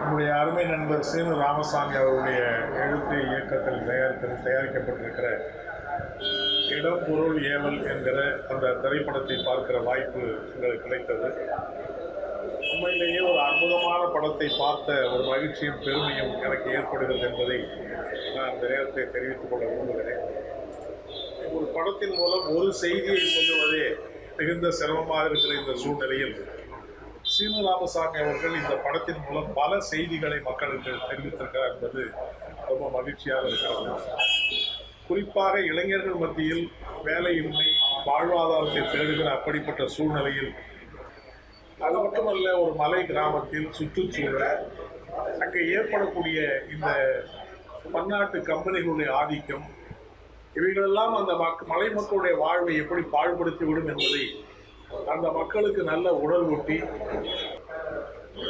நம்முடைய அருமை நண்பர் சீனு ராமசாமி அவருடைய எழுத்து இயக்கத்தில் தயாரிக்கப்பட்டிருக்கிற இடம் பொருள் ஏவல் என்கிற அந்த திரைப்படத்தை பார்க்கிற வாய்ப்பு எங்களுக்கு கிடைத்தது. உண்மையிலேயே ஒரு அற்புதமான படத்தை பார்த்த ஒரு மகிழ்ச்சியும் பெருமையும் எனக்கு ஏற்படுகிறது என்பதை நான் இந்த நேரத்தை தெரிவித்துக் கொள்ள விரும்புகிறேன். ஒரு படத்தின் மூலம் ஒரு செய்தியை சொல்லுவதே மிகுந்த சிரமமாக இருக்கிற இந்த சூழ்நிலையில் சீனு ராமசாமி அவர்கள் இந்த படத்தின் மூலம் பல செய்திகளை மக்களுக்கு தெரிவித்திருக்கிறார் என்பது ரொம்ப மகிழ்ச்சியாக இருக்கிறது. குறிப்பாக இளைஞர்கள் மத்தியில் வேலையின்மை, வாழ்வாதாரத்தை தேடுகிற அப்படிப்பட்ட சூழ்நிலையில், அது மட்டுமல்ல ஒரு மலை கிராமத்தில் சுற்றுச்சூழல், அங்கே ஏற்படக்கூடிய இந்த பன்னாட்டு கம்பெனிகளுடைய ஆதிக்கம், இவைகளெல்லாம் அந்த மலை மக்களுடைய வாழ்வை எப்படி பாழ்படுத்திவிடும் என்பதை அந்த மக்களுக்கு நல்ல உணர்வூட்டி,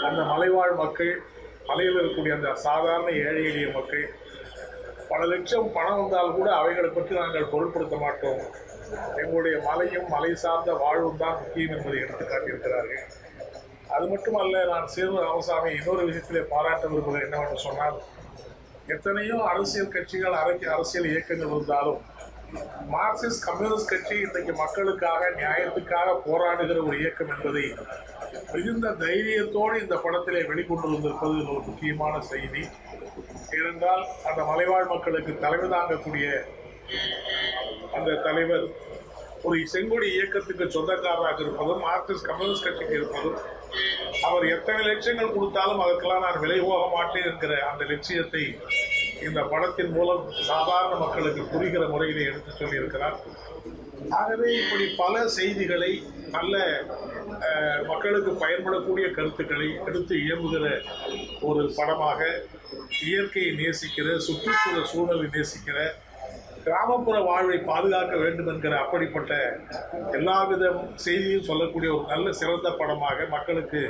அந்த மலைவாழ் மக்கள், மலையில் இருக்கக்கூடிய அந்த சாதாரண ஏழை எளிய மக்கள், பல லட்சம் பணம் வந்தால் கூட அவைகளை பற்றி நாங்கள் பொருட்படுத்த மாட்டோம், எங்களுடைய மலையும் மலை சார்ந்த வாழ்வும் தான் முக்கியம் என்பதை எடுத்துக்காட்டியிருக்கிறார்கள். அது மட்டுமல்ல, நான் சீனு ராமசாமி இன்னொரு விஷயத்திலே பாராட்ட விரும்புகிறேன். என்னவென்று சொன்னால், எத்தனையோ அரசியல் கட்சிகள், அரசியல் இயக்கங்கள் இருந்தாலும் மார்க்சிஸ்ட் கம்யூனிஸ்ட் கட்சி இன்றைக்கு மக்களுக்காக, நியாயத்துக்காக போராடுகிற ஒரு இயக்கம் என்பதை மிகுந்த தைரியத்தோடு இந்த படத்திலே வெளிக்கொண்டு வந்திருப்பது ஒரு முக்கியமான செய்தி. ஏனென்றால் அந்த மலைவாழ் மக்களுக்கு தலைமை தாங்கக்கூடிய அந்த தலைவர் ஒரு செங்கொடி இயக்கத்துக்கு சொந்தக்காரராக இருப்பதும், மார்க்சிஸ்ட் கம்யூனிஸ்ட் கட்சிக்கு இருப்பதும், அவர் எத்தனை லட்சங்கள் கொடுத்தாலும் அதற்கெல்லாம் நான் விலை போக மாட்டேன் என்கிற அந்த லட்சியத்தை இந்த படத்தின் மூலம் சாதாரண மக்களுக்கு புரிகிற முறையிலே எடுத்து சொல்லியிருக்கிறார். ஆகவே இப்படி பல செய்திகளை, நல்ல மக்களுக்கு பயன்படக்கூடிய கருத்துக்களை எடுத்து இயம்புகிற ஒரு படமாக, இயற்கையை நேசிக்கிற, சுற்றுச்சூழல் சூழலை நேசிக்கிற, கிராமப்புற வாழ்வை பாதுகாக்க வேண்டும் என்கிற அப்படிப்பட்ட எல்லாவித செய்தியும் சொல்லக்கூடிய ஒரு நல்ல சிறந்த படமாக மக்களுக்கு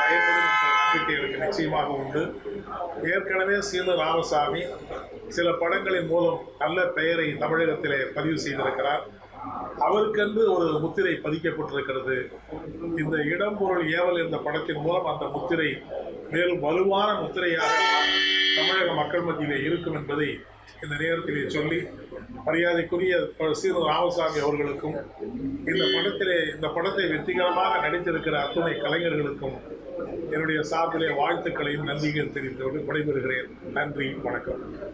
பயன்படும் நம்பிக்கை எனக்கு நிச்சயமாக உண்டு. ஏற்கனவே சீனு ராமசாமி சில படங்களின் மூலம் நல்ல பெயரை தமிழகத்திலே பதிவு செய்திருக்கிறார். அவருக்கென்று ஒரு முத்திரை பதிக்கப்பட்டிருக்கிறது. இந்த இடம் பொருள் ஏவல் என்ற படத்தின் மூலம் அந்த முத்திரை மேலும் வலுவான முத்திரையாக தமிழக மக்கள் மத்தியிலே இருக்கும் என்பதை இந்த நேரத்திலே சொல்லி, மரியாதைக்குரிய சீனு ராமசாமி அவர்களுக்கும் இந்த படத்தை வெற்றிகரமாக நடித்திருக்கிற அத்துணை கலைஞர்களுக்கும் என்னுடைய சார்பிலே வாழ்த்துக்களையும் நன்றிகள் தெரிவித்து விடைபெறுகிறேன். நன்றி, வணக்கம்.